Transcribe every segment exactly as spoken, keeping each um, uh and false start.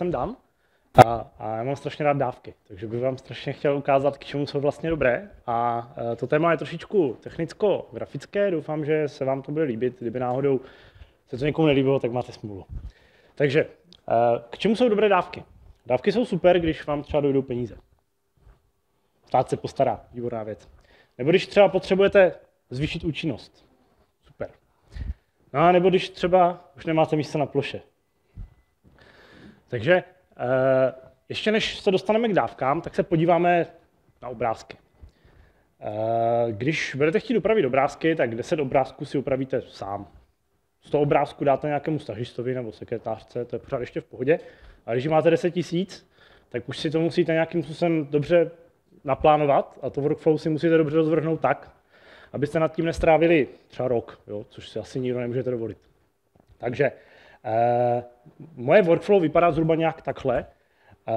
sem dám a, a já mám strašně rád dávky, takže bych vám strašně chtěl ukázat, k čemu jsou vlastně dobré. A to téma je trošičku technicko-grafické, doufám, že se vám to bude líbit, kdyby náhodou se to někomu nelíbilo, tak máte smůlu. Takže k čemu jsou dobré dávky? Dávky jsou super, když vám třeba dojdou peníze. Stát se postará, výborná věc. Nebo když třeba potřebujete zvýšit účinnost. Super. No a nebo když třeba už nemáte místa na ploše. Takže ještě než se dostaneme k dávkám, tak se podíváme na obrázky. Když budete chtít upravit obrázky, tak deset obrázků si upravíte sám. Z toho obrázku dáte nějakému stažistovi nebo sekretářce, to je pořád ještě v pohodě. A když máte deset tisíc, tak už si to musíte nějakým způsobem dobře naplánovat a to workflow si musíte dobře rozvrhnout tak, abyste nad tím nestrávili třeba rok, jo, což si asi nikdo nemůžete dovolit. Takže eh, moje workflow vypadá zhruba nějak takhle. Eh,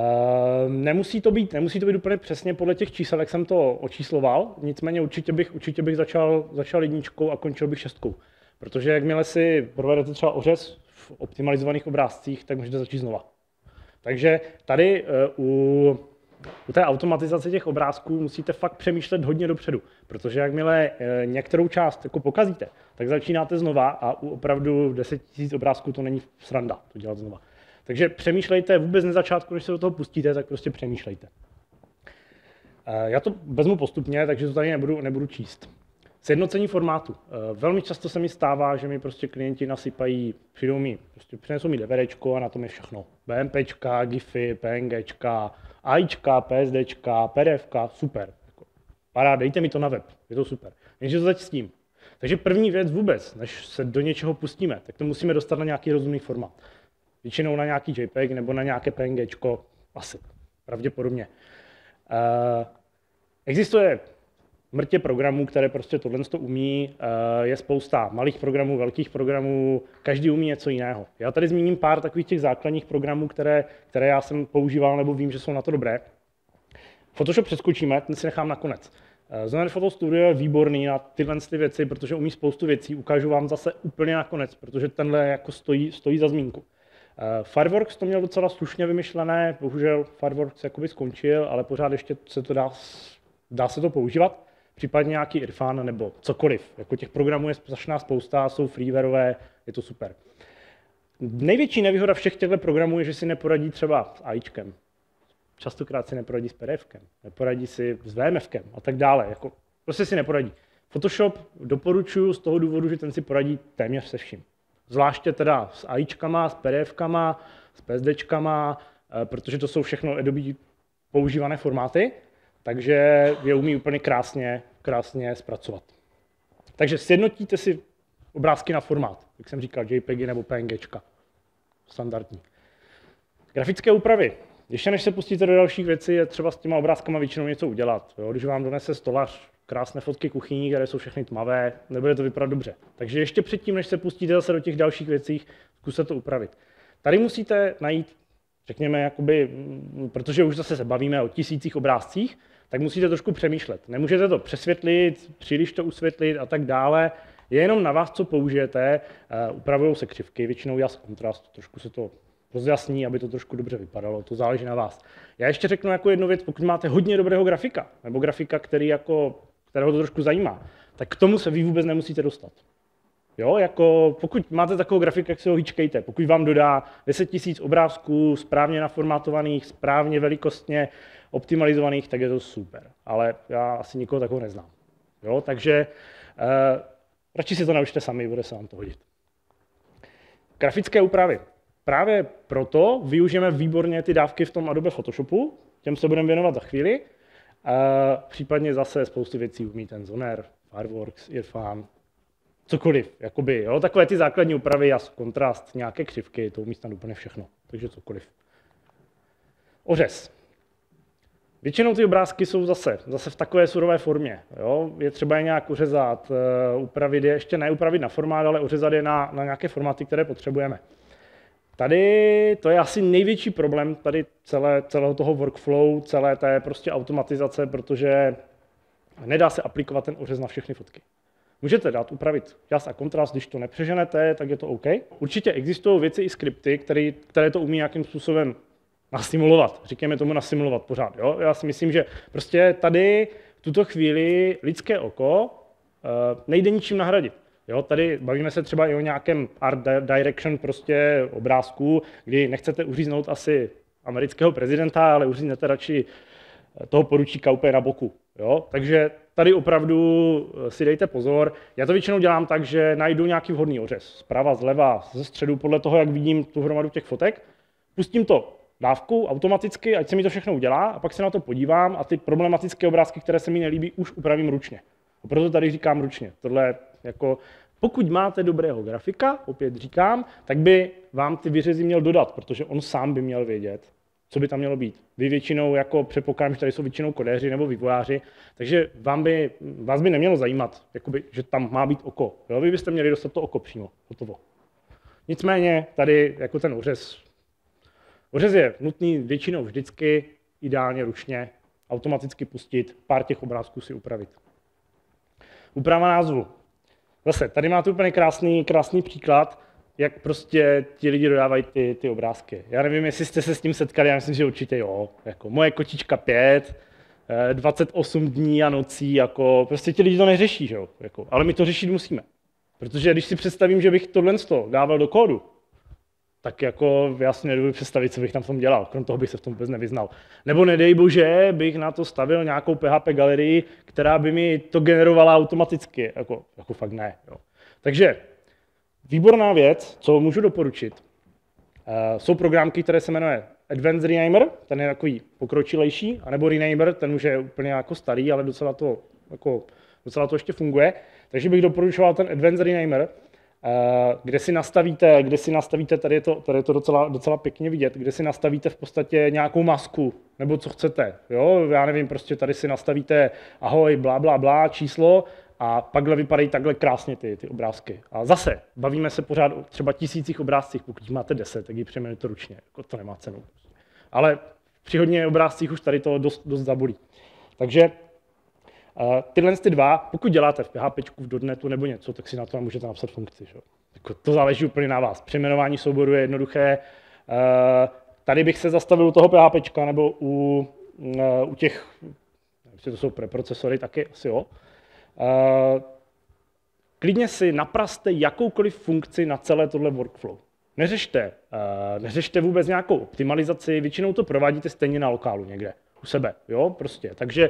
nemusí to být, nemusí to být úplně přesně podle těch čísel, jak jsem to očísloval, nicméně určitě bych, určitě bych začal, začal jedničkou a končil bych šestkou. Protože jakmile si provedete třeba ořez v optimalizovaných obrázcích, tak můžete začít znova. Takže tady u, u té automatizace těch obrázků musíte fakt přemýšlet hodně dopředu, protože jakmile některou část jako pokazíte, tak začínáte znova a u opravdu deset tisíc obrázků to není sranda to dělat znova. Takže přemýšlejte vůbec na začátku, než se do toho pustíte, tak prostě přemýšlejte. Já to vezmu postupně, takže to tady nebudu, nebudu číst. Sjednocení formátu. Velmi často se mi stává, že mi prostě klienti nasypají, přijdou mi, prostě přinesou mi DVDčko a na tom je všechno. BMPčka, GIFy, PNGčka, AIčka, PSDčka, PDFka, super. Paráda, dejte mi to na web, je to super. Jenže to začít s tím. Takže první věc vůbec, než se do něčeho pustíme, tak to musíme dostat na nějaký rozumný formát. Většinou na nějaký JPEG nebo na nějaké PNGčko, asi, pravděpodobně. Existuje mrtě programů, které prostě tohle to umí, je spousta malých programů, velkých programů, každý umí něco jiného. Já tady zmíním pár takových těch základních programů, které, které já jsem používal nebo vím, že jsou na to dobré. Photoshop přeskočíme, ten si nechám nakonec. Zoner Photo Studio je výborný na tyhle věci, protože umí spoustu věcí, ukážu vám zase úplně nakonec, protože tenhle jako stojí, stojí za zmínku. Fireworks to měl docela slušně vymyšlené, bohužel Fireworks jakoby skončil, ale pořád ještě se to dá, dá se to používat. Případně nějaký Irfan nebo cokoliv. Jako těch programů je strašná spousta, jsou freewareové, je to super. Největší nevýhoda všech těchto programů je, že si neporadí třeba s AIčkem. Častokrát si neporadí s PDFkem, neporadí si s VMFkem a tak dále. Jako, prostě si neporadí. Photoshop doporučuji z toho důvodu, že ten si poradí téměř se vším. Zvláště teda s AIčkama, s PDFkama, s PSDčkama, protože to jsou všechno Adobe používané formáty. Takže je umí úplně krásně, krásně zpracovat. Takže sjednotíte si obrázky na formát, jak jsem říkal, JPEGy nebo PNGčka, standardní. Grafické úpravy. Ještě než se pustíte do dalších věcí, je třeba s těma obrázkama většinou něco udělat. Jo? Když vám donese stolař krásné fotky kuchyní, které jsou všechny tmavé, nebude to vypadat dobře. Takže ještě předtím, než se pustíte zase do těch dalších věcí, zkuste to upravit. Tady musíte najít, řekněme, jakoby, protože už zase se bavíme o tisících obrázcích, tak musíte trošku přemýšlet. Nemůžete to přesvětlit, příliš to usvětlit a tak dále. Je jenom na vás, co použijete. Uh, upravují se křivky, většinou jas kontrast, trošku se to rozjasní, aby to trošku dobře vypadalo, to záleží na vás. Já ještě řeknu jako jednu věc, pokud máte hodně dobrého grafika, nebo grafika, který jako, kterého to trošku zajímá, tak k tomu se vy vůbec nemusíte dostat. Jo, jako pokud máte takovou grafiku, jak si ho hýčkejte, pokud vám dodá deset tisíc obrázků správně naformátovaných, správně velikostně optimalizovaných, tak je to super. Ale já asi nikoho takového neznám. Jo, takže eh, radši si to naučte sami, bude se vám to hodit. Grafické úpravy. Právě proto využijeme výborně ty dávky v tom Adobe Photoshopu, těm se budeme věnovat za chvíli. Eh, případně zase spoustu věcí umí ten Zoner, Fireworks, Irfan, cokoliv, jakoby, jo, takové ty základní úpravy, jas, kontrast, nějaké křivky, to umí snad úplně všechno, takže cokoliv. Ořez. Většinou ty obrázky jsou zase, zase v takové surové formě, jo, je třeba je nějak ořezat, upravit je, ještě ne upravit na formát, ale ořezat je na, na nějaké formáty, které potřebujeme. Tady to je asi největší problém, tady celé, celého toho workflow, celé té prostě automatizace, protože nedá se aplikovat ten ořez na všechny fotky. Můžete dát upravit jas a kontrast, když to nepřeženete, tak je to OK. Určitě existují věci i skripty, které, které to umí nějakým způsobem nasimulovat. Říkáme tomu nasimulovat pořád. Jo? Já si myslím, že prostě tady v tuto chvíli lidské oko uh, nejde ničím nahradit. Jo, tady bavíme se třeba i o nějakém art direction prostě obrázku, kdy nechcete uříznout asi amerického prezidenta, ale uříznete radši toho poručíka úplně na boku. Jo? Takže tady opravdu si dejte pozor. Já to většinou dělám tak, že najdu nějaký vhodný ořez. Zprava, zleva, ze středu, podle toho, jak vidím tu hromadu těch fotek. Pustím to dávku automaticky, ať se mi to všechno udělá, a pak se na to podívám a ty problematické obrázky, které se mi nelíbí, už upravím ručně. A proto tady říkám ručně. Tohle jako, pokud máte dobrého grafika, opět říkám, tak by vám ty vyřezy měl dodat, protože on sám by měl vědět, co by tam mělo být. Vy většinou, jako předpokládám, že tady jsou většinou kodéři nebo vývojáři, takže vám by, vás by nemělo zajímat, jakoby, že tam má být oko. Jo? Vy byste měli dostat to oko přímo, hotovo. Nicméně tady jako ten ořez, ořez je nutný většinou vždycky, ideálně ručně, automaticky pustit, pár těch obrázků si upravit. Úprava názvu. Zase, tady máte úplně krásný, krásný příklad, jak prostě ti lidi dodávají ty, ty obrázky. Já nevím, jestli jste se s tím setkali, já myslím, že určitě jo. Jako moje kočička pět, dvacet osm dní a nocí, jako prostě ti lidi to neřeší, že jo? Jako, ale my to řešit musíme. Protože když si představím, že bych tohle dával do kódu, tak jako já si nedovedu představit, co bych tam v tom dělal. Krom toho bych se v tom vůbec nevyznal. Nebo nedej bože, bych na to stavil nějakou P H P galerii, která by mi to generovala automaticky. Jako, jako fakt ne. Jo. Takže výborná věc, co můžu doporučit, uh, jsou programky, které se jmenuje Advanced Renamer, ten je takový pokročilejší, anebo Renamer, ten už je úplně jako starý, ale docela to, jako, docela to ještě funguje. Takže bych doporučoval ten Advanced Renamer, kde si nastavíte, kde si nastavíte, tady je to, tady je to docela, docela pěkně vidět, kde si nastavíte v podstatě nějakou masku, nebo co chcete, jo, já nevím, prostě tady si nastavíte ahoj, blá, blá, blá, číslo a pakhle vypadají takhle krásně ty, ty obrázky. A zase, bavíme se pořád o třeba tisících obrázcích, pokud máte deset, tak ji přejmenujte ručně, jako to nemá cenu. Ale při hodně obrázcích už tady to dost, dost zabolí. Takže Uh, tyhle ty dva, pokud děláte v P H P, v dotnetu nebo něco, tak si na to můžete napsat funkci. Že? Jako to záleží úplně na vás. Přejmenování souboru je jednoduché. Uh, tady bych se zastavil u toho P H P nebo u, uh, u těch, nevím, to jsou preprocesory, taky asi jo. Uh, klidně si napraste jakoukoliv funkci na celé tohle workflow. Neřešte, uh, neřešte vůbec nějakou optimalizaci, většinou to provádíte stejně na lokálu někde, u sebe, jo, prostě. Takže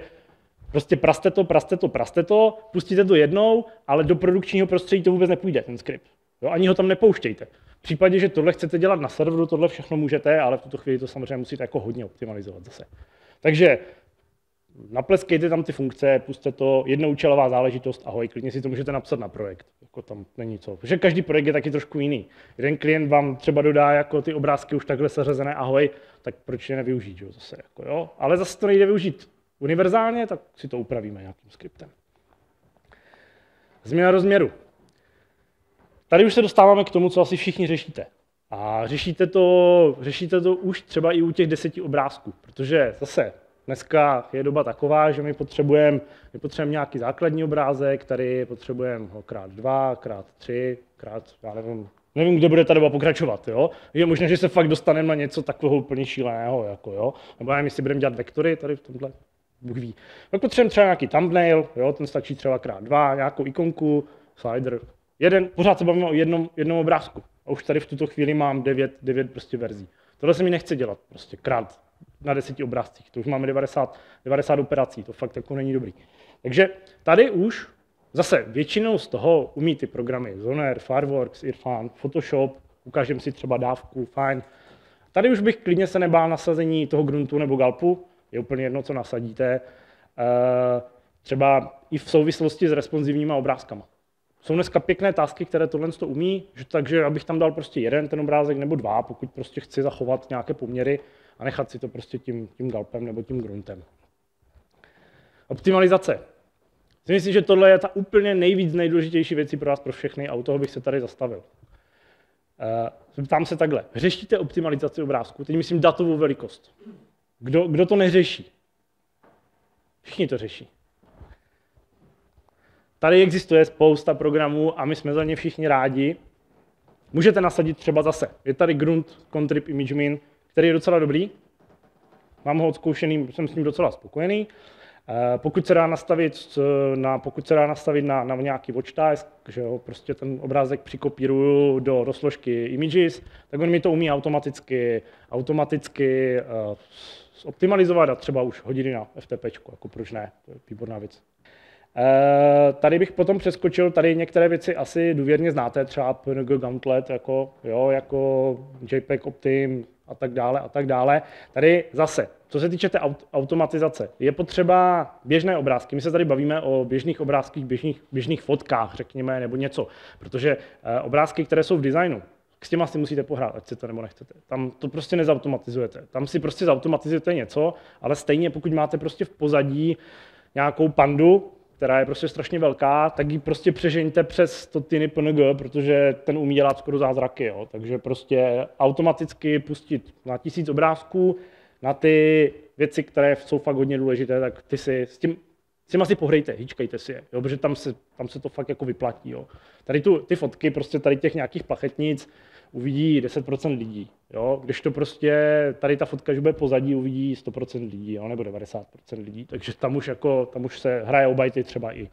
prostě praste to, praste to, praste to, pustíte to jednou, ale do produkčního prostředí to vůbec nepůjde, ten skript. Jo, ani ho tam nepouštějte. V případě, že tohle chcete dělat na serveru, tohle všechno můžete, ale v tuto chvíli to samozřejmě musíte jako hodně optimalizovat zase. Takže napleskejte tam ty funkce, pusťte to, jednoučelová záležitost, ahoj, klidně si to můžete napsat na projekt. Jako tam není co, protože každý projekt je taky trošku jiný. Jeden klient vám třeba dodá jako ty obrázky už takhle seřazené, ahoj, tak proč je nevyužít, jo, zase, jako, jo? Ale zase to nejde využít univerzálně, tak si to upravíme nějakým skriptem. Změna rozměru. Tady už se dostáváme k tomu, co asi všichni řešíte. A řešíte to, řešíte to už třeba i u těch deseti obrázků, protože zase dneska je doba taková, že my potřebujeme my potřebujeme nějaký základní obrázek, tady potřebujeme ho krát dva, krát tři, krát, já nevím, nevím, kde bude ta doba pokračovat, jo? Je možné, že se fakt dostaneme na něco takového úplně šíleného, jako jo? Nebo já nevím, jestli budeme dělat vektory tady v tomhle. Bůh ví. Tak potřebujeme třeba nějaký thumbnail, jo, ten stačí třeba krát dva, nějakou ikonku, slider, jeden, pořád se bavíme o jednom, jednom obrázku. A už tady v tuto chvíli mám devět, devět prostě verzí. Tohle se mi nechce dělat, prostě krát na deseti obrázcích. To už máme devadesát, devadesát operací, to fakt jako není dobrý. Takže tady už zase většinou z toho umí ty programy Zoner, Fireworks, Irfan, Photoshop, ukážeme si třeba dávku, fajn. Tady už bych klidně se nebál nasazení toho Gruntu nebo Gulpu. Je úplně jedno, co nasadíte, třeba i v souvislosti s responsivníma obrázkama. Jsou dneska pěkné tasky, které tohle to umí, že takže abych tam dal prostě jeden ten obrázek nebo dva, pokud prostě chci zachovat nějaké poměry a nechat si to prostě tím, tím Gulpem nebo tím Gruntem. Optimalizace. Myslím, že tohle je ta úplně nejvíc nejdůležitější věcí pro vás, pro všechny a u toho bych se tady zastavil. Ptám se takhle, řešíte optimalizaci obrázku, teď myslím datovou velikost. Kdo, kdo to neřeší? Všichni to řeší. Tady existuje spousta programů a my jsme za ně všichni rádi. Můžete nasadit třeba zase. Je tady Grunt Contrib Image Min, který je docela dobrý. Mám ho odzkoušený, jsem s ním docela spokojený. Pokud se dá nastavit na, pokud se dá nastavit na, na nějaký watch task, že jo, prostě ten obrázek přikopíruju do, do složky images, tak on mi to umí automaticky, automaticky uh, optimalizovat a třeba už hodiny na F T P, jako proč ne, to je výborná věc. Uh, tady bych potom přeskočil, tady některé věci asi důvěrně znáte, třeba P N G Gauntlet, jako, jo, jako JPEG Optim a tak dále a tak dále. Tady zase, co se týče té aut automatizace, je potřeba běžné obrázky. My se tady bavíme o běžných obrázcích, běžných, běžných fotkách, řekněme, nebo něco, protože uh, obrázky, které jsou v designu, s těma si musíte pohrát, ať chcete nebo nechcete. Tam to prostě nezautomatizujete. Tam si prostě zautomatizujete něco, ale stejně pokud máte prostě v pozadí nějakou pandu, která je prostě strašně velká, tak ji prostě přežeňte přes to tyny P N G, protože ten umí dělat skoro zázraky. Jo. Takže prostě automaticky pustit na tisíc obrázků, na ty věci, které jsou fakt hodně důležité, tak ty si s tím, s tím asi pohrejte, hýčkejte si je, jo, protože tam se, tam se to fakt jako vyplatí. Jo. Tady tu, ty fotky prostě tady těch nějakých plachetnic uvidí deset procent lidí, jo? Když to prostě tady ta fotka, že bude pozadí, uvidí sto procent lidí, jo? Nebo devadesát procent lidí, takže tam už, jako, tam už se hraje o bajty třeba i. Uh,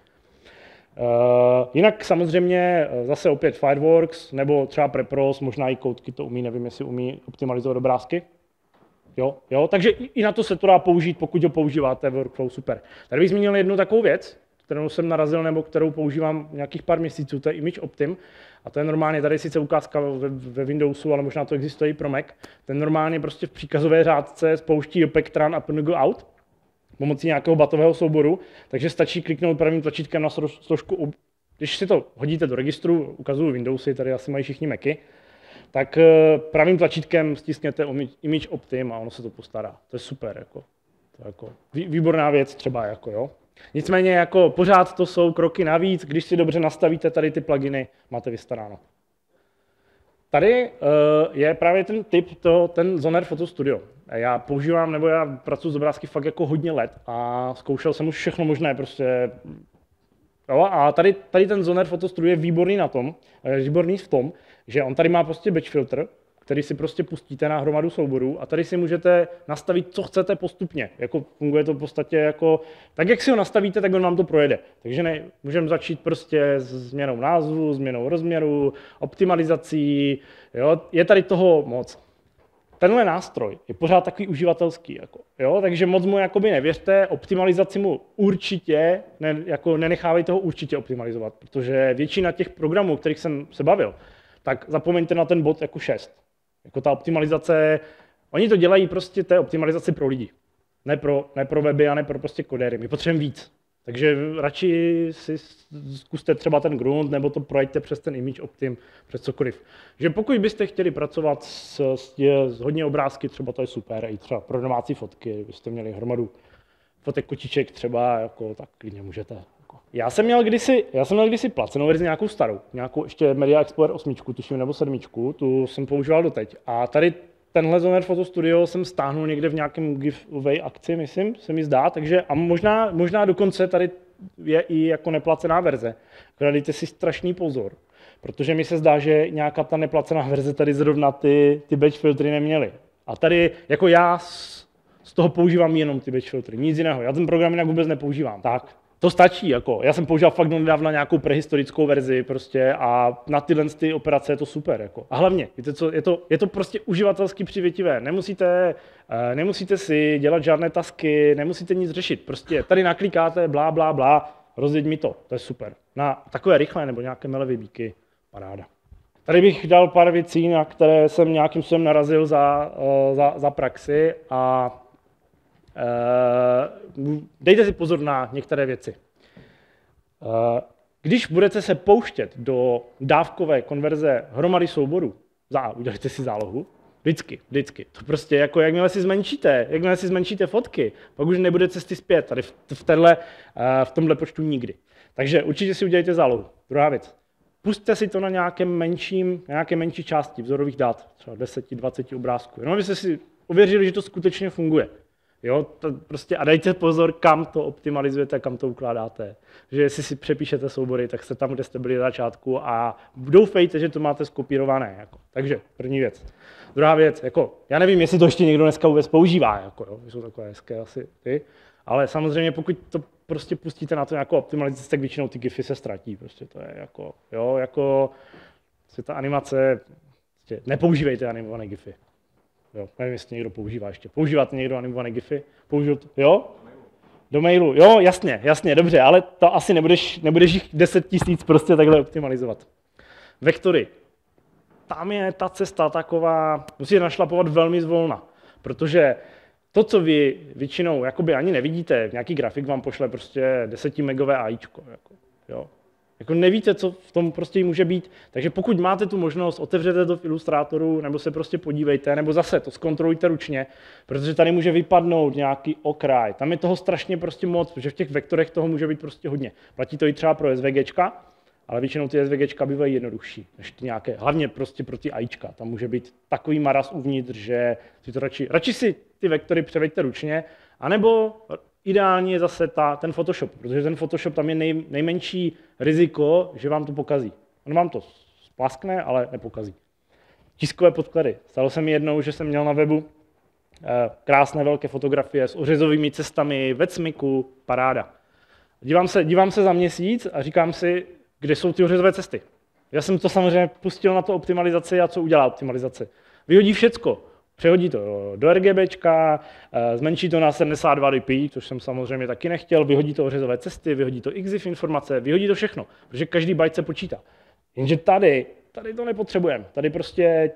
jinak samozřejmě zase opět Fireworks, nebo třeba Prepros, možná i koutky to umí, nevím, jestli umí optimalizovat obrázky. Jo? Jo? Takže i, i na to se to dá použít, pokud ho používáte v workflow, super. Tady bych zmínil jednu takovou věc, kterou jsem narazil nebo kterou používám nějakých pár měsíců, to je ImageOptim. A to je normálně, tady je sice ukázka ve, ve Windowsu, ale možná to existuje i pro Mac. Ten normálně prostě v příkazové řádce spouští JPEGTRAN a PNGOUT pomocí nějakého batového souboru, takže stačí kliknout pravým tlačítkem na složku. Když si to hodíte do registru, ukazuju Windowsy, tady asi mají všichni Macy, tak pravým tlačítkem stiskněte ImageOptim a ono se to postará. To je super, jako, to je jako výborná věc třeba, jako jo. Nicméně jako pořád to jsou kroky navíc, když si dobře nastavíte tady ty pluginy, máte vystaráno. Tady uh, je právě ten tip, to, ten Zoner Photo Studio. Já používám, nebo já pracuji s obrázky fakt jako hodně let a zkoušel jsem už všechno možné prostě. Jo, a tady, tady ten Zoner Photo Studio je výborný na tom, je výborný v tom, že on tady má prostě batch filter, který si prostě pustíte na hromadu souborů a tady si můžete nastavit, co chcete postupně. Jako funguje to v podstatě jako, tak jak si ho nastavíte, tak on vám to projede. Takže ne, můžeme začít prostě s změnou názvu, změnou rozměru, optimalizací, jo? Je tady toho moc. Tenhle nástroj je pořád takový uživatelský, jako, jo? Takže moc mu jakoby nevěřte, optimalizaci mu určitě, ne, jako nenechávejte ho určitě optimalizovat, protože většina těch programů, kterých jsem se bavil, tak zapomeňte na ten bod jako šest. Jako ta optimalizace, oni to dělají prostě té optimalizaci pro lidi, ne pro, ne pro weby a ne pro prostě kodéry, my potřebujeme víc. Takže radši si zkuste třeba ten Grunt, nebo to projeďte přes ten ImageOptim, přes cokoliv. Že pokud byste chtěli pracovat s, s, s hodně obrázky, třeba to je super, i třeba pro domácí fotky, byste měli hromadu fotek kočiček třeba, jako, tak klidně můžete. Já jsem měl kdysi, já jsem měl kdysi placenou verzi nějakou starou, nějakou ještě Media Explorer osm, tuším, nebo sedm, tu jsem používal doteď. A tady tenhle Zoner Photo Studio jsem stáhnul někde v nějakém giveaway akci, myslím, se mi zdá, takže a možná, možná dokonce tady je i jako neplacená verze. Dejte si strašný pozor, protože mi se zdá, že nějaká ta neplacená verze tady zrovna ty, ty batch filtry neměly. A tady jako já z, z toho používám jenom ty batch filtry, nic jiného, já ten program jinak vůbec nepoužívám. Tak. To stačí, jako. Já jsem používal fakt nedávno nějakou prehistorickou verzi prostě a na tyhle ty operace je to super, jako. A hlavně, víte co, je to, je to prostě uživatelsky přivětivé, nemusíte, uh, nemusíte si dělat žádné tasky, nemusíte nic řešit, prostě tady naklikáte, blá, blá, blá, rozjeď mi to, to je super. Na takové rychlé nebo nějaké melevy bíky, paráda. Tady bych dal pár věcí, na které jsem nějakým způsobem narazil za, uh, za, za praxi a Uh, dejte si pozor na některé věci. Uh, když budete se pouštět do dávkové konverze hromady souborů, za, udělejte si zálohu, vždycky, vždycky. To prostě jako, jakmile si zmenšíte, jakmile si zmenšíte fotky, pak už nebude cesty zpět tady v, v, téhle, uh, v tomhle počtu nikdy. Takže určitě si udělejte zálohu. Druhá věc. Pusťte si to na nějakém menším, na nějaké menší části vzorových dat, třeba deset, dvacet obrázků, jenom abyste si ověřili, že to skutečně funguje. Jo, to prostě, a dejte pozor, kam to optimalizujete, kam to ukládáte. Že jestli si přepíšete soubory, tak jste tam, kde jste byli na začátku a doufejte, že to máte skopírované. Jako. Takže první věc. Druhá věc, jako, já nevím, jestli to ještě někdo dneska vůbec používá, jako, jo, jsou takové hezké asi ty, ale samozřejmě pokud to prostě pustíte na to nějakou optimalizaci, tak většinou ty gify se ztratí. Prostě to je jako, jo, jako, si ta animace, prostě nepoužívejte animované gify. Jo, nevím, jestli někdo používá ještě. Používáte někdo animované gify? Použil to, jo? Do mailu. Jo, jasně, jasně, dobře, ale to asi nebudeš, nebudeš jich deset tisíc prostě takhle optimalizovat. Vektory. Tam je ta cesta taková, musíte našlapovat velmi zvolna, protože to, co vy většinou jakoby ani nevidíte, nějaký grafik vám pošle prostě desetimegové AIčko. Jako, jo. Jako nevíte, co v tom prostě může být. Takže pokud máte tu možnost, otevřete to v Illustratoru, nebo se prostě podívejte, nebo zase to zkontrolujte ručně, protože tady může vypadnout nějaký okraj. Tam je toho strašně prostě moc, protože v těch vektorech toho může být prostě hodně. Platí to i třeba pro SVGčka, ale většinou ty SVGčka bývají jednodušší než ty nějaké, hlavně prostě pro ty AIčka. Tam může být takový maras uvnitř, že si to radši, radši si ty vektory převeďte ručně, anebo ideálně je zase ta, ten Photoshop, protože ten Photoshop tam je nej, nejmenší riziko, že vám to pokazí. On vám to splaskne, ale nepokazí. Tiskové podklady. Stalo se mi jednou, že jsem měl na webu krásné velké fotografie s ořezovými cestami ve cmiku, paráda. Dívám se, dívám se za měsíc a říkám si, kde jsou ty ořezové cesty. Já jsem to samozřejmě pustil na to optimalizaci a co udělá optimalizace? Vyhodí všecko. Přehodí to do RGBčka, zmenší to na sedmdesát dva dpi, což jsem samozřejmě taky nechtěl, vyhodí to ořezové cesty, vyhodí to exif informace, vyhodí to všechno, protože každý byte se počítá. Jenže tady, tady to nepotřebujeme. Tady prostě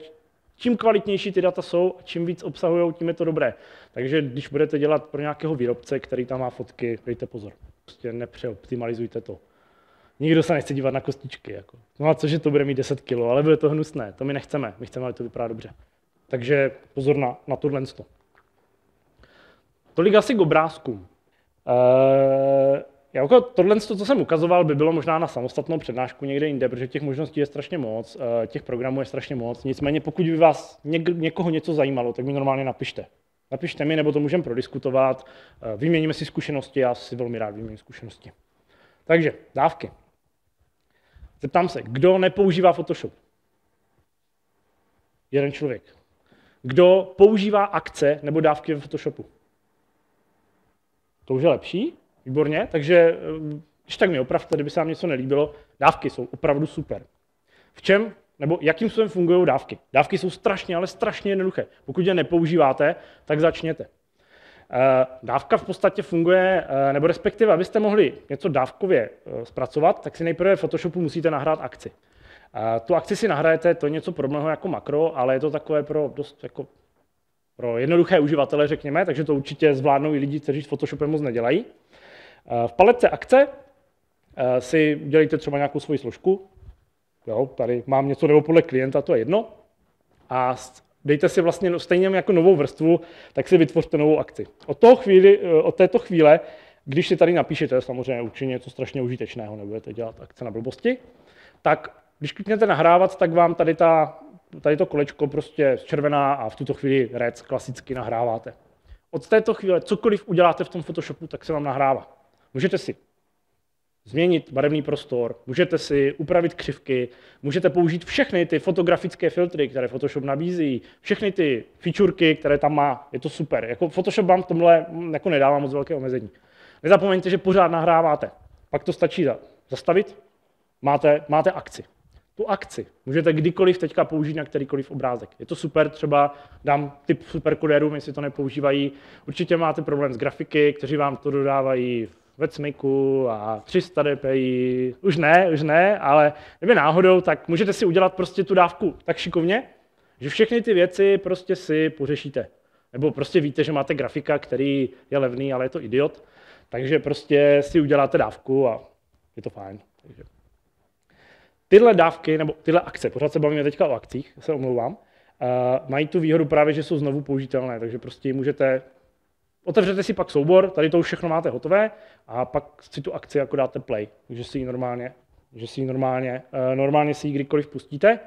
čím kvalitnější ty data jsou a čím víc obsahujou, tím je to dobré. Takže když budete dělat pro nějakého výrobce, který tam má fotky, dejte pozor. Prostě nepřeoptimalizujte to. Nikdo se nechce dívat na kostičky. Jako. No a cože to bude mít deset kilogramů, ale bude to hnusné, to my nechceme, my chceme, aby to vypadá dobře. Takže pozor na, na tohle. Tolik asi k obrázkům. E, jako tohle, co jsem ukazoval, by bylo možná na samostatnou přednášku někde jinde, protože těch možností je strašně moc, těch programů je strašně moc. Nicméně pokud by vás někoho něco zajímalo, tak mi normálně napište. Napište mi, nebo to můžeme prodiskutovat. Vyměníme si zkušenosti, já si velmi rád vyměním zkušenosti. Takže dávky. Zeptám se, kdo nepoužívá Photoshop? Jeden člověk. Kdo používá akce nebo dávky ve Photoshopu? To už je lepší, výborně, takže když tak mě opravte, kdyby se vám něco nelíbilo, dávky jsou opravdu super. V čem, nebo jakým způsobem fungují dávky? Dávky jsou strašně, ale strašně jednoduché. Pokud je nepoužíváte, tak začněte. Dávka v podstatě funguje, nebo respektive, abyste mohli něco dávkově zpracovat, tak si nejprve v Photoshopu musíte nahrát akci. Tu akci si nahrajete, to je něco podobného jako makro, ale je to takové pro dost jako pro jednoduché uživatele, řekněme, takže to určitě zvládnou i lidi, kteří s Photoshopem moc nedělají. V paletce akce si udělejte třeba nějakou svoji složku. Jo, tady mám něco nebo podle klienta, to je jedno. A dejte si vlastně stejně jako novou vrstvu, tak si vytvořte novou akci. Od, toho chvíli, od této chvíle, když si tady napíšete, samozřejmě určitě něco strašně užitečného, nebudete dělat akce na blbosti, tak když kliknete nahrávat, tak vám tady, ta, tady to kolečko prostě zčervená a v tuto chvíli rec klasicky nahráváte. Od této chvíle cokoliv uděláte v tom Photoshopu, tak se vám nahrává. Můžete si změnit barevný prostor, můžete si upravit křivky, můžete použít všechny ty fotografické filtry, které Photoshop nabízí, všechny ty fičurky, které tam má. Je to super. Jako Photoshop vám v tomhle jako nedává moc velké omezení. Nezapomeňte, že pořád nahráváte. Pak to stačí zastavit. Máte, máte akci. Tu akci můžete kdykoliv teďka použít na kterýkoliv obrázek. Je to super, třeba dám tip superkodérům, jestli to nepoužívají. Určitě máte problém s grafiky, kteří vám to dodávají ve cmiku a tři sta dpi. Už ne, už ne, ale kdyby náhodou, tak můžete si udělat prostě tu dávku tak šikovně, že všechny ty věci prostě si pořešíte. Nebo prostě víte, že máte grafika, který je levný, ale je to idiot. Takže prostě si uděláte dávku a je to fajn. Takže tyhle dávky, nebo tyhle akce, pořád se bavíme teďka o akcích, se omlouvám, uh, mají tu výhodu právě, že jsou znovu použitelné, takže prostě můžete, otevřete si pak soubor, tady to už všechno máte hotové a pak si tu akci jako dáte play, takže si ji normálně, že si ji normálně, uh, normálně si ji kdykoliv pustíte,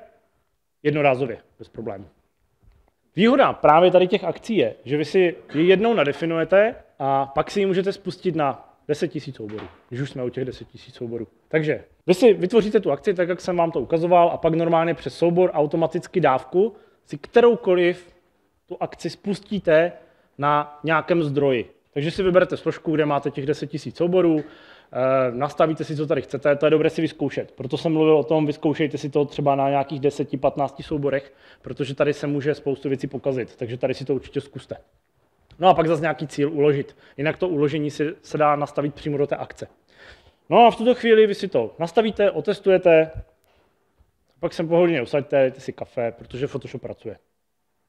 jednorázově, bez problémů. Výhoda právě tady těch akcí je, že vy si ji jednou nadefinujete a pak si ji můžete spustit na deset tisíc souborů, když už jsme u těch deset tisíc souborů. Takže vy si vytvoříte tu akci tak, jak jsem vám to ukazoval, a pak normálně přes soubor automaticky dávku si kteroukoliv tu akci spustíte na nějakém zdroji. Takže si vyberete složku, kde máte těch deset tisíc souborů, nastavíte si, co tady chcete, to je dobré si vyzkoušet. Proto jsem mluvil o tom, vyzkoušejte si to třeba na nějakých deseti patnácti souborech, protože tady se může spoustu věcí pokazit, takže tady si to určitě zkuste. No a pak zase nějaký cíl uložit, jinak to uložení si, se dá nastavit přímo do té akce. No a v tuto chvíli vy si to nastavíte, otestujete, pak sem pohodlně usaďte, dejte si kafe, protože Photoshop pracuje.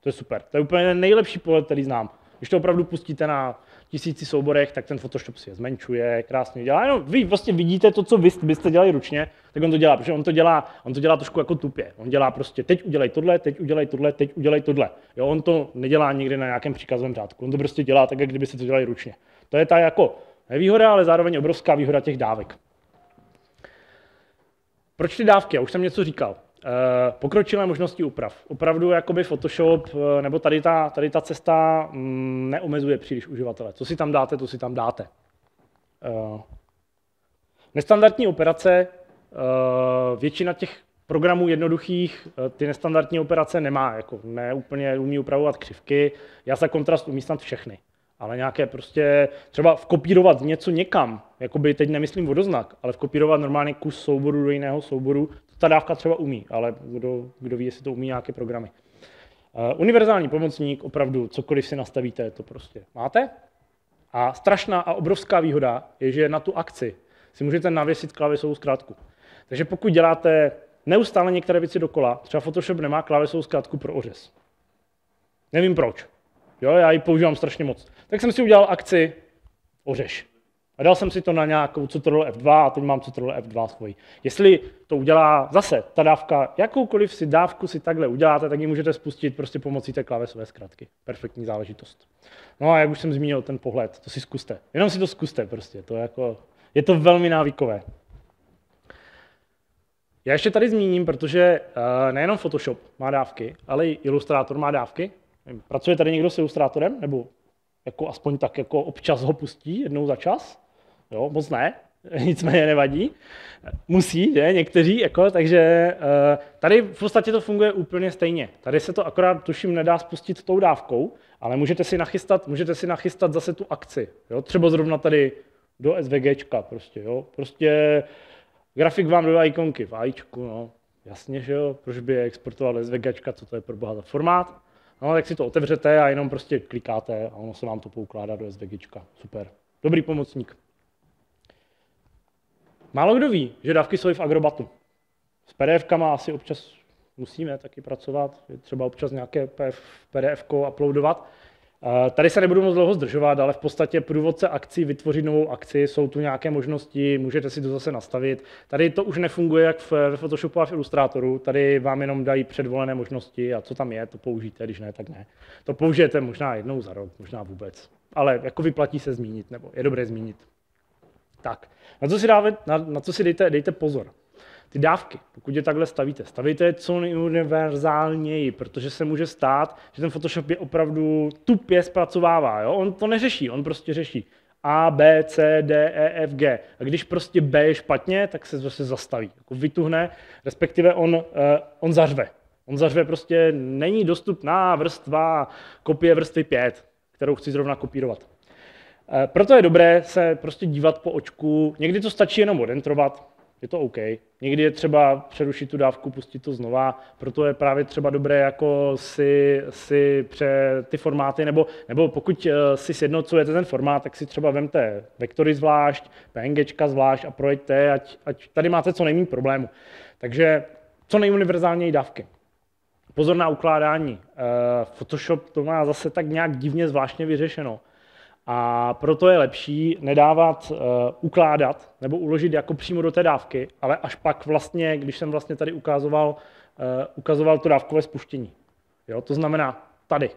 To je super, to je úplně nejlepší pohled, který znám. Když to opravdu pustíte na tisíci souborech, tak ten Photoshop si je zmenšuje, krásně dělá. No, vy vlastně vidíte to, co vy byste dělali ručně, tak on to dělá, protože on to dělá, on to dělá trošku jako tupě. On dělá prostě teď udělej tohle, teď udělej tohle, teď udělej tohle. Jo, on to nedělá nikdy na nějakém příkazovém řádku. On to prostě dělá tak, jak kdyby se to dělali ručně. To je ta jako nevýhoda, ale zároveň obrovská výhoda těch dávek. Proč ty dávky? Já už jsem něco říkal. Pokročilé možnosti úprav. Opravdu jakoby Photoshop nebo tady ta, tady ta cesta neomezuje příliš uživatele. Co si tam dáte, to si tam dáte. Nestandardní operace, většina těch programů jednoduchých ty nestandardní operace nemá. Jako ne úplně umí upravovat křivky. Já za kontrast umím snad všechny. Ale nějaké prostě, třeba vkopírovat něco někam, jakoby teď nemyslím vodoznak, ale vkopírovat normálně kus souboru do jiného souboru, ta dávka třeba umí, ale kdo, kdo ví, jestli to umí nějaké programy. Uh, univerzální pomocník, opravdu, cokoliv si nastavíte, to prostě máte. A strašná a obrovská výhoda je, že na tu akci si můžete navěsit klávesovou zkrátku. Takže pokud děláte neustále některé věci dokola, třeba Photoshop nemá klávesovou zkrátku pro ořez. Nevím proč. Jo, já ji používám strašně moc. Tak jsem si udělal akci ořeš. A dal jsem si to na nějakou Ctrl F dva a teď mám Ctrl F dva svoji. Jestli to udělá zase ta dávka, jakoukoliv si dávku si takhle uděláte, tak ji můžete spustit prostě pomocí té klávesové zkratky. Perfektní záležitost. No a jak už jsem zmínil ten pohled, to si zkuste. Jenom si to zkuste prostě, to je, jako, je to velmi návykové. Já ještě tady zmíním, protože nejenom Photoshop má dávky, ale i Illustrator má dávky. Pracuje tady někdo s Illustratorem? Nebo jako aspoň tak jako občas ho pustí jednou za čas? Jo, moc ne, nicméně nevadí. Musí, že? Někteří, jako, takže tady v podstatě to funguje úplně stejně. Tady se to akorát, tuším, nedá spustit tou dávkou, ale můžete si nachystat, můžete si nachystat zase tu akci. Jo? Třeba zrovna tady do SVGčka prostě, jo? Prostě grafik vám dodá ikonky v ajíčku, no, jasně, že jo, proč by je exportoval SVGčka, co to je pro boha za formát. No, tak si to otevřete a jenom prostě klikáte a ono se vám to poukládá do SVGčka. Super. Dobrý pomocník. Málo kdo ví, že dávky jsou i v Acrobatu. S P D F kama asi občas musíme taky pracovat, třeba občas nějaké P D F ko uploadovat. Tady se nebudu moc dlouho zdržovat, ale v podstatě průvodce akcí, vytvořit novou akci, jsou tu nějaké možnosti, můžete si to zase nastavit. Tady to už nefunguje jak ve Photoshopu a v Illustratoru, tady vám jenom dají předvolené možnosti a co tam je, to použijte, když ne, tak ne. To použijete možná jednou za rok, možná vůbec, ale jako vyplatí se zmínit, nebo je dobré zmínit. Tak, na co si, dáve, na, na co si dejte, dejte pozor. Ty dávky, pokud je takhle stavíte, stavíte je co nejuniverzálněji, protože se může stát, že ten Photoshop je opravdu tupě zpracovává. Jo? On to neřeší, on prostě řeší A, B, C, D, E, F, G. A když prostě B je špatně, tak se zase zastaví, jako vytuhne, respektive on, uh, on zařve. On zařve prostě není dostupná vrstva kopie vrstvy pět, kterou chci zrovna kopírovat. Uh, proto je dobré se prostě dívat po očku, někdy to stačí jenom odentrovat, je to OK. Někdy je třeba přerušit tu dávku, pustit to znova, proto je právě třeba dobré jako si, si pře ty formáty, nebo, nebo pokud si sjednocujete ten formát, tak si třeba vemte vektory zvlášť, PNGčka zvlášť a projeďte, ať, ať tady máte co nejméně problému. Takže co nejuniverzálněji dávky. Pozor na ukládání. Photoshop to má zase tak nějak divně zvláštně vyřešeno. A proto je lepší nedávat, uh, ukládat nebo uložit jako přímo do té dávky, ale až pak vlastně, když jsem vlastně tady ukazoval, uh, ukazoval to dávkové spuštění. Jo, to znamená tady.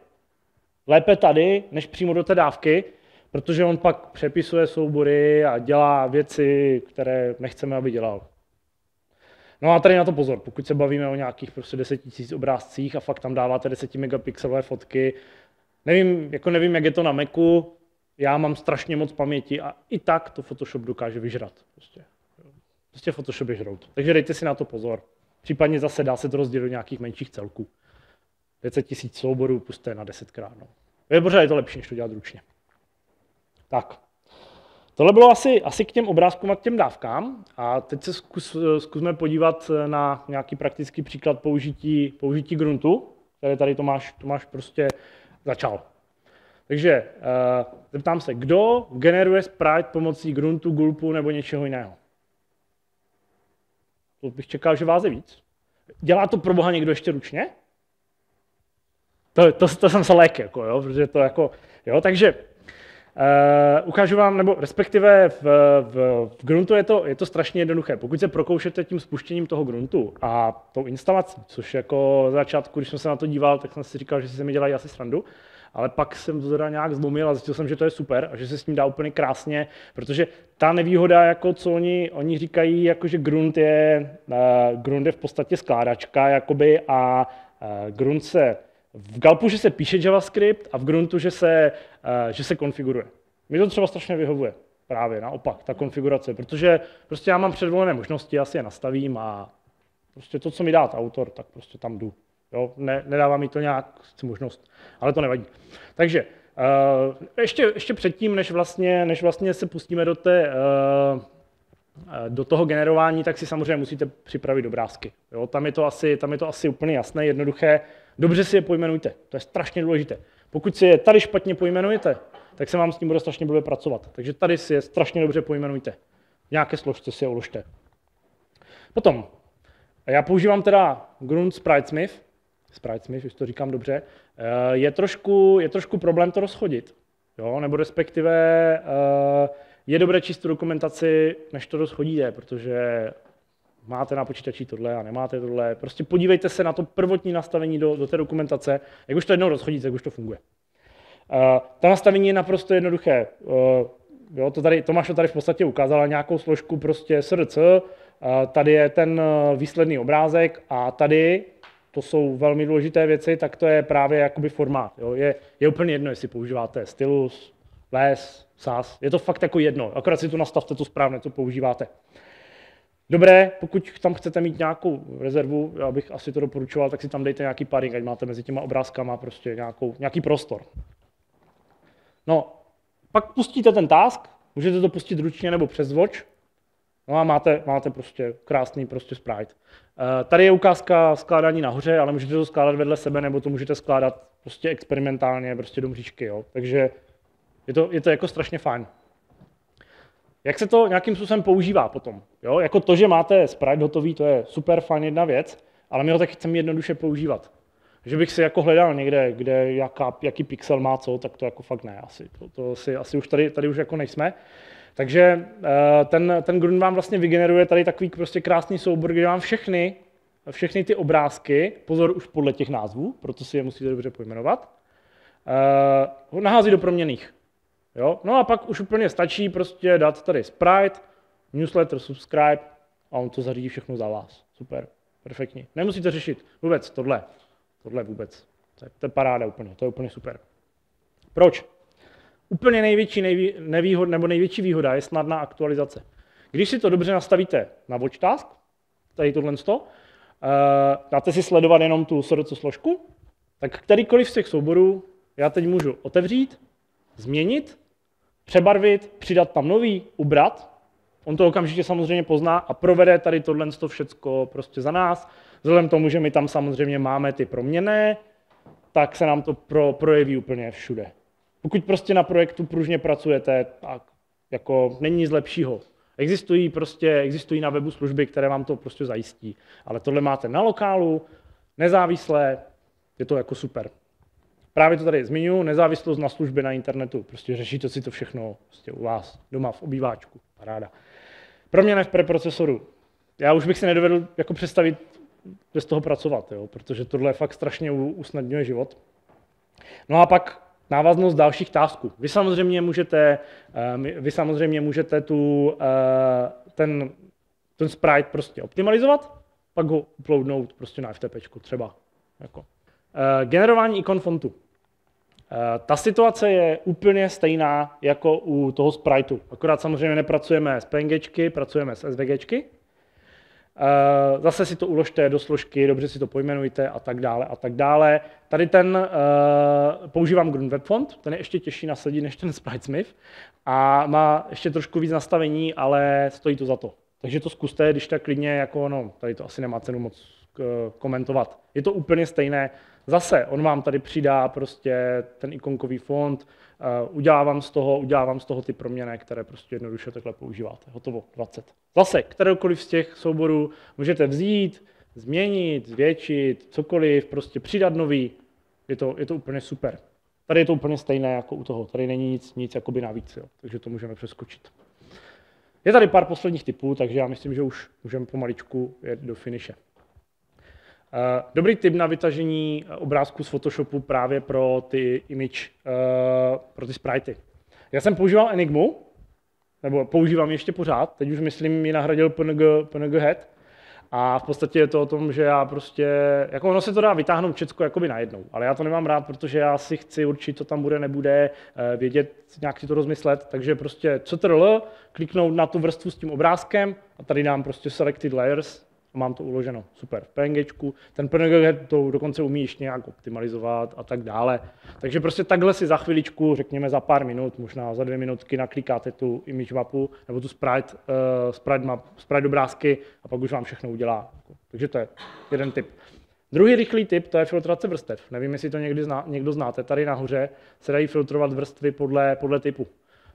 Lépe tady, než přímo do té dávky, protože on pak přepisuje soubory a dělá věci, které nechceme, aby dělal. No a tady na to pozor, pokud se bavíme o nějakých prostě deset tisíc obrázcích a fakt tam dáváte deset megapixelové fotky, nevím, jako nevím, jak je to na Macu, já mám strašně moc paměti a i tak to Photoshop dokáže vyžrat. Prostě, prostě Photoshop je žrout. Takže dejte si na to pozor. Případně zase dá se to rozdělit do nějakých menších celků. deset tisíc souborů pusté na desetkrát. No. Je pořád je to lepší, než to dělat ručně. Tak. Tohle bylo asi, asi k těm obrázkům a k těm dávkám. A teď se zkus, zkusme podívat na nějaký praktický příklad použití, použití gruntu, které tady Tomáš, Tomáš prostě začal. Takže uh, zeptám se, kdo generuje sprite pomocí gruntu, gulpu nebo něčeho jiného? To bych čekal, že vás je víc. Dělá to pro boha někdo ještě ručně? To, to, to jsem se lék, jako, jo, protože to jako, jo, takže Uh, ukážu vám, nebo respektive v, v, v gruntu je to, je to strašně jednoduché. Pokud se prokoušete tím spuštěním toho gruntu a tou instalací, což jako na začátku, když jsem se na to díval, tak jsem si říkal, že si se mi dělají asi srandu, ale pak jsem to teda nějak zlomil a zjistil jsem, že to je super a že se s tím dá úplně krásně, protože ta nevýhoda, jako co oni, oni říkají, jako že grunt je, uh, grunt je v podstatě skládačka jakoby, a uh, grunt se v Gulpu, že se píše JavaScript a v gruntu, že se, uh, že se konfiguruje. Mně to třeba strašně vyhovuje. Právě naopak, ta konfigurace, protože prostě já mám předvolené možnosti, já si je nastavím a prostě to, co mi dá autor, tak prostě tam jdu. Jo? Ne, nedává mi to nějak možnost, ale to nevadí. Takže uh, ještě, ještě předtím, než vlastně, než vlastně se pustíme do té uh, do toho generování, tak si samozřejmě musíte připravit obrázky. Jo, tam je to asi, tam je to asi úplně jasné, jednoduché. Dobře si je pojmenujte, to je strašně důležité. Pokud si je tady špatně pojmenujete, tak se vám s tím bude strašně blbě pracovat. Takže tady si je strašně dobře pojmenujte. V nějaké složce si je uložte. Potom, já používám teda grunt-spritesmith, spritesmith, už to říkám dobře, je trošku, je trošku problém to rozchodit, jo, nebo respektive je dobré číst tu dokumentaci, než to rozchodíte, protože máte na počítači tohle a nemáte tohle. Prostě podívejte se na to prvotní nastavení do, do té dokumentace. Jak už to jednou rozchodíte, jak už to funguje. Uh, ta nastavení je naprosto jednoduché. Uh, jo, to tady, Tomáš to tady v podstatě ukázala nějakou složku prostě srdce. Uh, tady je ten výsledný obrázek a tady, to jsou velmi důležité věci, tak to je právě jakoby formát. Jo. Je, je úplně jedno, jestli používáte stylus, les, sas. Je to fakt jako jedno. Akorát si tu nastavte to správně, co používáte. Dobré, pokud tam chcete mít nějakou rezervu, já bych asi to doporučoval, tak si tam dejte nějaký padding, ať máte mezi těma obrázkama prostě nějakou, nějaký prostor. No, pak pustíte ten task, můžete to pustit ručně nebo přes watch, no a máte, máte prostě krásný prostě sprite. Tady je ukázka skládání nahoře, ale můžete to skládat vedle sebe, nebo to můžete skládat prostě experimentálně, prostě do mřížky, jo. Takže je to, je to jako strašně fajn. Jak se to nějakým způsobem používá potom? Jo? Jako to, že máte sprite hotový, to je super fajn jedna věc, ale my ho tak chceme jednoduše používat. Že bych si jako hledal někde, kde jaká, jaký pixel má co, tak to jako fakt ne asi. To, to si, asi už tady, tady už jako nejsme. Takže ten, ten grunt vám vlastně vygeneruje tady takový prostě krásný soubor, kde vám všechny, všechny ty obrázky, pozor už podle těch názvů, proto si je musíte dobře pojmenovat, nahází do proměnných. Jo? No a pak už úplně stačí prostě dát tady sprite, newsletter, subscribe a on to zařídí všechno za vás. Super, perfektní. Nemusíte řešit vůbec tohle, tohle vůbec. To je paráda úplně, to je úplně super. Proč? Úplně největší nejvý, nevýhod, nebo největší výhoda je snadná aktualizace. Když si to dobře nastavíte na watch task, tady tohle sto, uh, dáte si sledovat jenom tu srdce složku, tak kterýkoliv z těch souborů já teď můžu otevřít, změnit, přebarvit, přidat tam nový, ubrat. On to okamžitě samozřejmě pozná a provede tady tohle všecko prostě za nás. Vzhledem tomu, že my tam samozřejmě máme ty proměnné, tak se nám to pro, projeví úplně všude. Pokud prostě na projektu pružně pracujete, tak jako není nic lepšího. Existují, prostě, existují na webu služby, které vám to prostě zajistí. Ale tohle máte na lokálu, nezávislé, je to jako super. Právě to tady zmiňuji, nezávislost na službě na internetu. Prostě řešíte si to všechno prostě u vás, doma v obýváčku. Paráda. Proměny v preprocesoru. Já už bych si nedovedl jako představit, bez toho pracovat, jo? Protože tohle fakt strašně usnadňuje život. No a pak návaznost dalších tasků. Vy samozřejmě můžete, vy samozřejmě můžete tu, ten, ten sprite prostě optimalizovat, pak ho uploadnout prostě na FTPčku třeba. Jako. E, generování ikon fontu. E, ta situace je úplně stejná jako u toho spriteu. Akorát samozřejmě nepracujeme s PNGčky, pracujeme s SVGčky. E, zase si to uložte do složky, dobře si to pojmenujte a tak dále a tak dále. Tady ten, e, používám grunt-webfont, ten je ještě těžší nasadit než ten Spritesmith a má ještě trošku víc nastavení, ale stojí to za to. Takže to zkuste, když tak klidně, jako no, tady to asi nemá cenu moc komentovat. Je to úplně stejné. Zase, on vám tady přidá prostě ten ikonkový fond, uh, udělávám z toho, udělávám z toho ty proměny, které prostě jednoduše takhle používáte. Hotovo, dvacet. Zase, kterékoliv z těch souborů můžete vzít, změnit, zvětšit, cokoliv, prostě přidat nový. Je to, je to úplně super. Tady je to úplně stejné jako u toho. Tady není nic, nic jakoby navíc, jo. Takže to můžeme přeskočit. Je tady pár posledních typů, takže já myslím, že už můžeme pomaličku jet do finiše. Dobrý tip na vytažení obrázku z Photoshopu právě pro ty image, pro ty spritey. Já jsem používal Enigmu, nebo používám ještě pořád, teď už myslím, ji nahradil P N G Head. A v podstatě je to o tom, že já prostě, jako ono se to dá vytáhnout všecko jakoby najednou, ale já to nemám rád, protože já si chci určit, co tam bude, nebude, vědět, nějak si to rozmyslet, takže prostě ctrl, kliknout na tu vrstvu s tím obrázkem a tady dám prostě selected layers a mám to uloženo, super, v PNGčku, ten P N G to dokonce umí ještě nějak optimalizovat a tak dále, takže prostě takhle si za chviličku, řekněme za pár minut, možná za dvě minutky naklikáte tu image mapu nebo tu sprite, uh, sprite, map, sprite obrázky a pak už vám všechno udělá, takže to je jeden tip. Druhý rychlý tip, to je filtrace vrstev, nevím, jestli to někdy zná, někdo znáte, tady nahoře se dají filtrovat vrstvy podle, podle typu.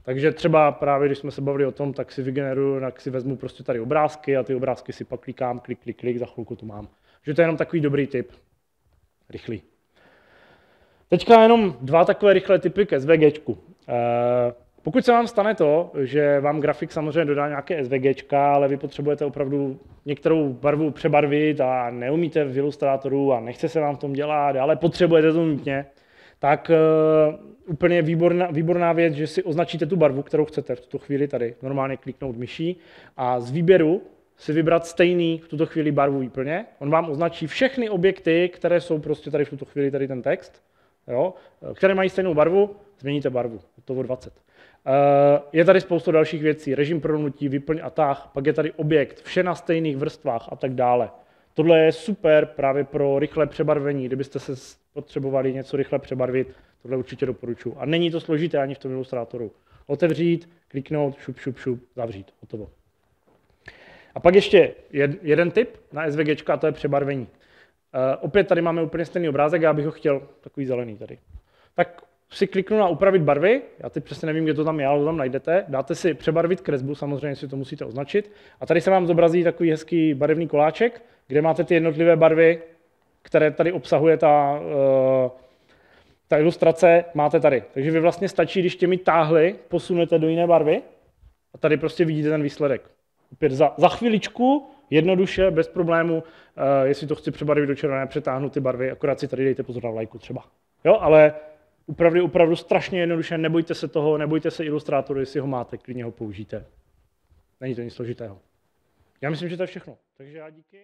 Takže třeba právě, když jsme se bavili o tom, tak si vygeneruju, tak si vezmu prostě tady obrázky a ty obrázky si pak klikám, klik, klik, klik, za chvilku tu mám. Takže to je jenom takový dobrý tip. Rychlý. Teďka jenom dva takové rychlé tipy k SVGčku. Eh, pokud se vám stane to, že vám grafik samozřejmě dodá nějaké SVGčka, ale vy potřebujete opravdu některou barvu přebarvit a neumíte v Illustratoru a nechce se vám v tom dělat, ale potřebujete to nutně, tak uh, úplně výborná, výborná věc, že si označíte tu barvu, kterou chcete v tuto chvíli tady normálně kliknout myší a z výběru si vybrat stejný v tuto chvíli barvu výplně. On vám označí všechny objekty, které jsou prostě tady v tuto chvíli tady ten text, jo, které mají stejnou barvu, změníte barvu, to o dvacet. Uh, je tady spousta dalších věcí, režim pronutí, výplň a tah, pak je tady objekt, vše na stejných vrstvách a tak dále. Tohle je super právě pro rychlé přebarvení, kdybyste se potřebovali něco rychle přebarvit, tohle určitě doporučuji. A není to složité ani v tom Illustratoru. Otevřít, kliknout, šup, šup, šup, zavřít, hotovo. A pak ještě jeden tip na SVGčka, a to je přebarvení. E, opět tady máme úplně stejný obrázek, já bych ho chtěl takový zelený tady. Tak si kliknu na upravit barvy, já teď přesně nevím, kde to tam je, ale to tam najdete, dáte si přebarvit kresbu, samozřejmě si to musíte označit, a tady se vám zobrazí takový hezký barevný koláček, kde máte ty jednotlivé barvy, které tady obsahuje ta, uh, ta ilustrace, máte tady. Takže vy vlastně stačí, když těmi táhly posunete do jiné barvy a tady prostě vidíte ten výsledek. Opět za, za chviličku, jednoduše, bez problému, uh, jestli to chci přebarvit do červené, přetáhnu ty barvy, akorát si tady dejte pozor na lajku třeba. Jo, ale opravdu, opravdu strašně jednoduše, nebojte se toho, nebojte se Illustratoru, jestli ho máte, klidně ho použijte. Není to nic složitého. Já myslím, že to je všechno. Takže já díky.